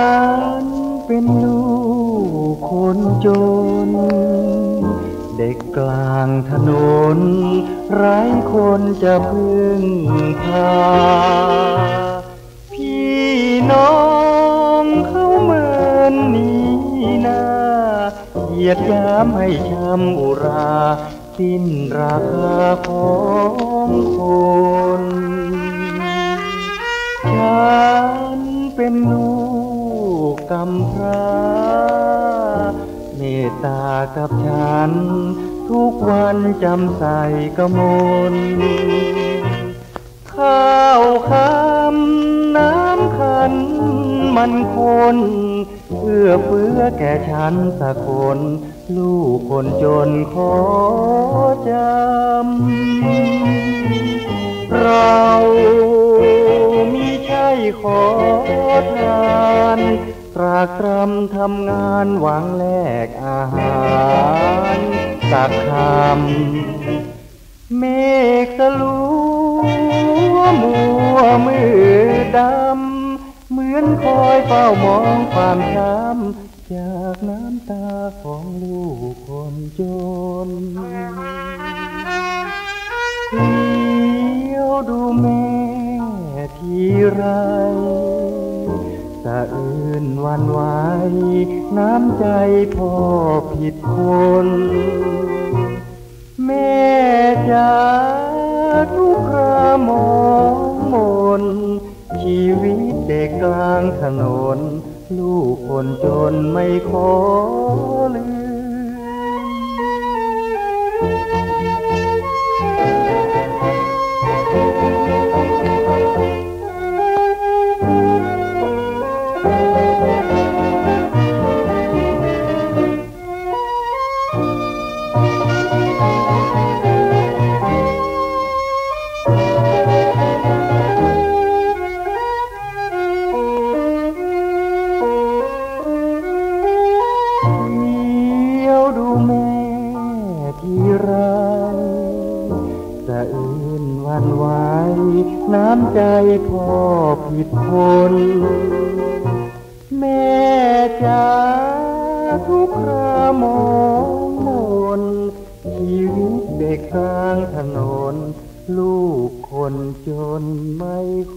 านเป็นลูกคนจนเด็กกลางถนนไร้คนจะพึ่งพาพี่น้องเขาเหมือนนี้นาเหยียดหยามให้ช้ำอุราสิ้นราคาของคนฉันเป็นลูกกำพร้าเมตตากับฉันทุกวันจำใส่กมลข้าวคำน้ำขันมันคนเอื้อเฟื้อแก่ฉันสักคนลูกคนจนขอจำเรามิใช่ขอทานตรากตรำทำงานหวังแลกอาหารสักคำเมฆสลัวมัวมืดดำเหมือนคอยเฝ้ามองความช้ำจากน้ำตาของลูกคนจนเลี้ยวดูแม่ทีไรสะอื้นหวั่นไหวน้ำใจพ่อผิดคนแม่จ๋าทุกครามองมนชีวิตเด็กกลางถนนลูกคนจนไม่ขอลืมน้ำใจพ่อผิดคนแม่จ๋าทุกครามองมนชีวิตเด็กกลางถนนลูกคนจนไม่ค